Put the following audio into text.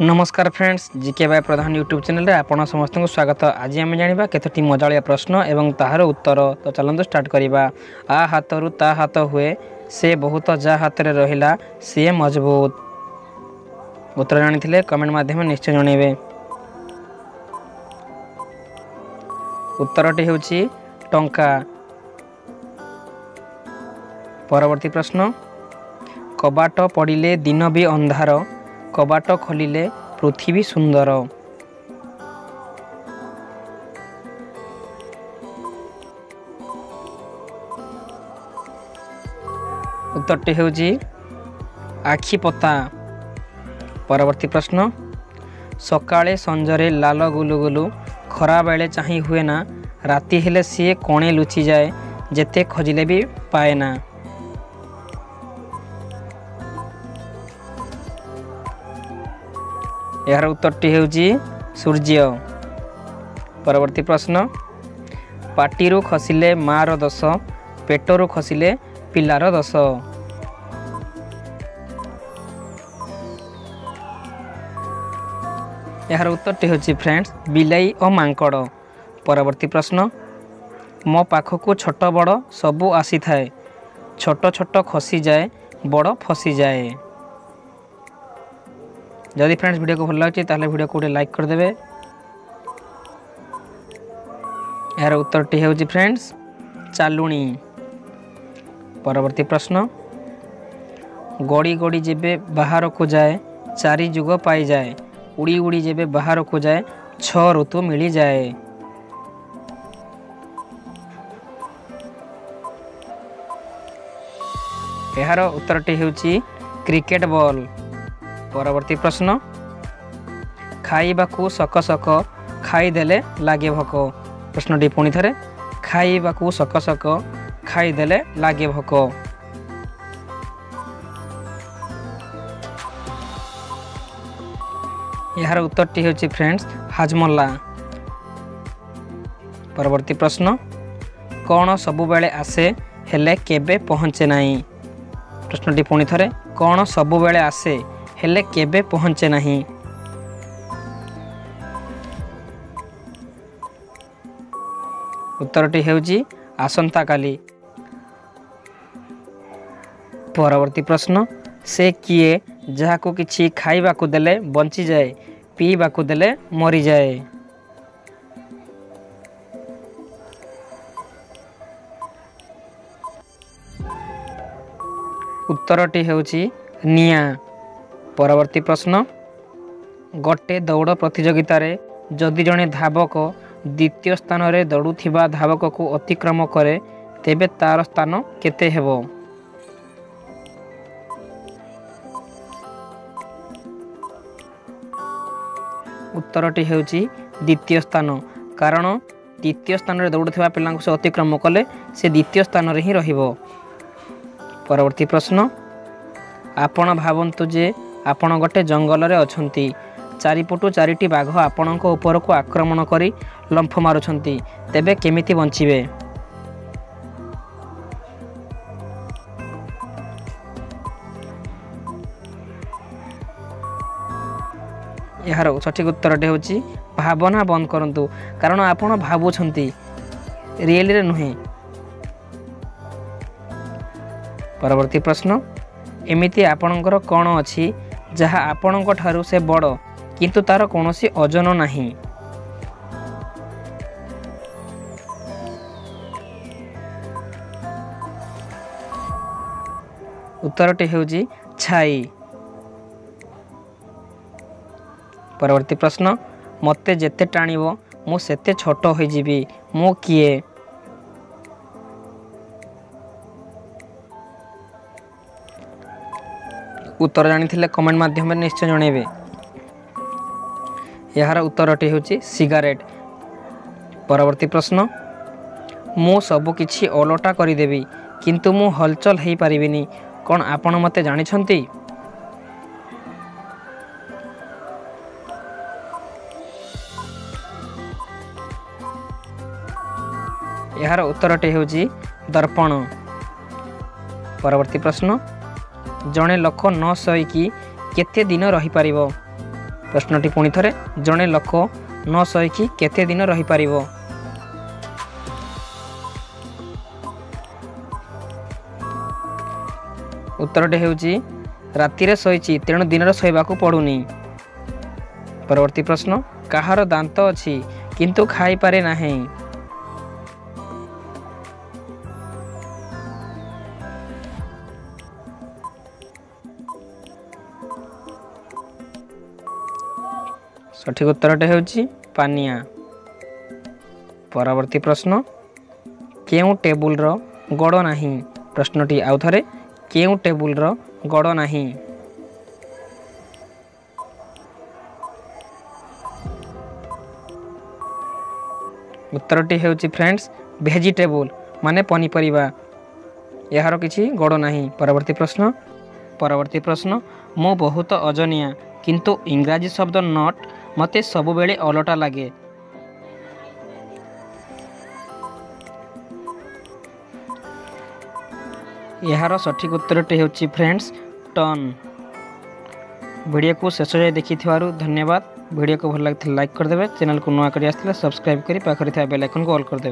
नमस्कार friends, GK by Pradhan YouTube channel आपण समस्त स्वागत। आज आम जाना कतोटी मजालिया प्रश्न एवं ताहार उत्तर। तो चलते स्टार्ट करवा। आ हाथ रु ता हाथ हुए, से बहुत जा हाथ रे रहिला सी मजबूत। उत्तर जानी कमेंट मध्यम निश्चय जनइबे। उत्तरटी हूँ टंका। परवर्ती प्रश्न। कबाट पड़िले दिन भी अंधार, कबाट खोलिले पृथ्वी सुंदर। उत्तरटी हूँ आखिपता। परवर्ती प्रश्न। सकाले संजरे लाल गुलुगुलु, खरा बेले चाही हुए ना, राति हेले सी कोणे लुचि जाए, जेते खोजिले भी पाए ना। यार उत्तरटी हूँ सूर्य। परवर्ती प्रश्न। पाटीरू खसिले माँ रो दोष, पेटरू खसिले पिलार दोष। यार उत्तरटी हूँ फ्रेंड्स बिलाई और मांकड़। परवर्ती प्रश्न। मो पाखकू छोट बड़ सबू आसी थाए, छोट छोट खसी जाए, बड़ फसी जाए। जदि फ्रेंड्स वीडियो को भल लगे ताहले वीडियो को गोटे लाइक करदे। यार उत्तरटी हूँ फ्रेंड्स चालुणी। परवर्ती प्रश्न। गड़ी गड़ी जेबे बाहर को जाए, चारि जुग पाई जाए, उड़ी उड़ी जेबे बाहर को जाए, छ ऋतु मिली जाए। यार उत्तरटी हूँ क्रिकेट बॉल। परवर्ती प्रश्न। खाइबाकू सक सक, खाईदेले लागे भक। प्रश्नटी पुणी थे। खाइबाकू सक सक, खाईदेले लागे भक। यार उत्तरटी हूँ फ्रेंड्स हाजमला। परवर्ती प्रश्न। कौन सबुबेले आसे हेले केबे पहुँचे नाई। प्रश्नटी पुणी थे। कौन सबुबेले आसे हेले केबे पहुँचे नहीं। उत्तरटी हूँ आसंता काली। परवर्ती प्रश्न। से किए जहाको किछि खाइबाकू देले बंची जाए, पीबाकू देले मरी जाए। उत्तरटी हूँ निया। परवर्ती प्रश्न। गोटे दौड़ प्रतियोगिता रे जदि जने धावक द्वितीय स्थान रे दौड़ुथिबा धावक को अतिक्रम करे, तेबे तार स्थान केते हेबो। उत्तरटी हेउची द्वितीय स्थान, कारण द्वितीय स्थान रे दौड़ुथिबा पिलांकु से अतिक्रम कले से द्वितीय स्थान रे ही रहिबो। परवर्ती प्रश्न। आपण भावंतु जे आपण गोटे जंगल रे अछंती, चारिपटु चारिटी बाघ आपणक उपरको आक्रमण करी लंफ मारुछंती, तेबे केमिति बंचिबे। यार सठिक उत्तरटे होची भावना बंद करंतु, कारण आपण भाबुछंती रियल रे नहे। परवर्ती प्रश्न। एमिति आपणकर कोण अछि जहा आपणक ठारू से बड़, किंतु तार कोनोसी ओजन नाही। उत्तरटी हेउजी छाई। परवर्ती प्रश्न। मते जेते टाणीबो मु सेते छोट होई जिबी, मु किए। उत्तर जानी कमेंट मध्यम निश्चय जनइबे। यार उत्तरटी हूँ सिगारेट। परवर्ती प्रश्न। मु सब किछि ओलटा करदेवी, किंतु मु हलचल हो पारिबिनी, कौन आपण मते जानिछंती। यार उत्तरटी हूँ दर्पण। परवर्ती प्रश्न। जड़े लोक न सही केते दिन रही पारिबो। प्रश्नटी पुणी थे जड़े लोक न सहीकि केते दिन रहीपर उत्तरटे हूँ रातिर सही तेणु दिन सहिबा पड़ूनी। परवर्ती प्रश्न कहार दांत अच्छी किंतु खाई पारे नाही। सठिक उत्तरटे हूँ पानिया। परवर्ती प्रश्न केउ टेबुल रो गड़ नाही। प्रश्नटी आउ थरे केउ टेबुल रो गड़ नाही। उत्तरटी हूँ फ्रेंड्स भेजिटेबल माने पनीपरिबा यार किसी गड़ नाही। परवर्ती प्रश्न मो बहुत ओजनिया किंतु इंग्राजी शब्द नट मते सबुबेले अलटा लगे। यार सठिक उत्तरटे हूँ फ्रेंड्स टन। वीडियो को शेष जाए देखी धन्यवाद। वीडियो को भल लगी लाइक करदे। चैनल को नुआ कर सब्सक्राइब करी पाखरे बेल आइकन को ऑल करदे।